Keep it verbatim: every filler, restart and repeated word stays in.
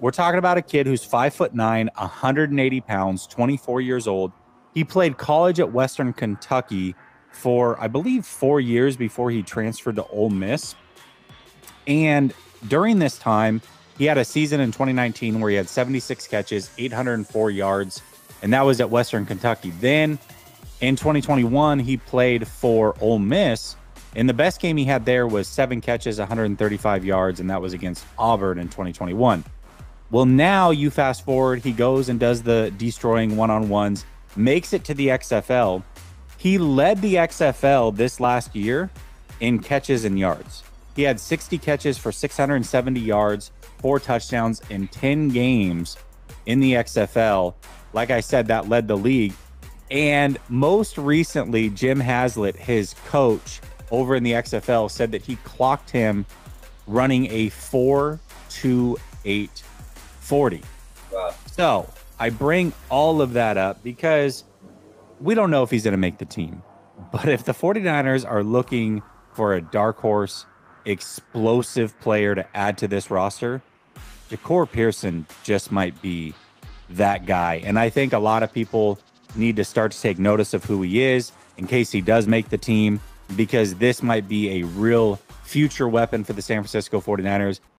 We're talking about a kid who's five foot nine, one hundred eighty pounds, twenty-four years old. He played college at Western Kentucky for, I believe, four years before he transferred to Ole Miss. And during this time, he had a season in twenty nineteen where he had seventy-six catches, eight hundred four yards, and that was at Western Kentucky. Then in twenty twenty-one, he played for Ole Miss, and the best game he had there was seven catches, one hundred thirty-five yards, and that was against Auburn in twenty twenty-one. Well, now you fast forward, he goes and does the destroying one-on-ones, makes it to the X F L. He led the X F L this last year in catches and yards. He had sixty catches for six hundred seventy yards, four touchdowns in ten games in the X F L. Like I said, that led the league. And most recently, Jim Haslett, his coach over in the X F L, said that he clocked him running a four two eight. forty. Wow. So I bring all of that up because we don't know if he's going to make the team. But if the 49ers are looking for a dark horse, explosive player to add to this roster, Jahcour Pearson just might be that guy. And I think a lot of people need to start to take notice of who he is in case he does make the team, because this might be a real future weapon for the San Francisco 49ers.